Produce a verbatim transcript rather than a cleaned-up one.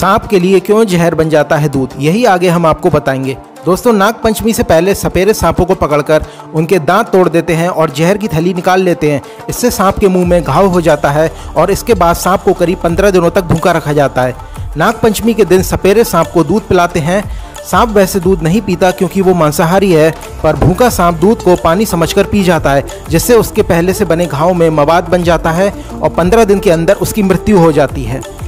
सांप के लिए क्यों जहर बन जाता है दूध, यही आगे हम आपको बताएंगे। दोस्तों, नाग पंचमी से पहले सपेरे सांपों को पकड़कर उनके दांत तोड़ देते हैं और जहर की थैली निकाल लेते हैं। इससे सांप के मुंह में घाव हो जाता है और इसके बाद सांप को करीब पंद्रह दिनों तक भूखा रखा जाता है। नाग पंचमी के दिन सपेरे सांप को दूध पिलाते हैं। सांप वैसे दूध नहीं पीता क्योंकि वो मांसाहारी है, पर भूखा सांप दूध को पानी समझकर पी जाता है, जिससे उसके पहले से बने घाव में मवाद बन जाता है और पंद्रह दिन के अंदर उसकी मृत्यु हो जाती है।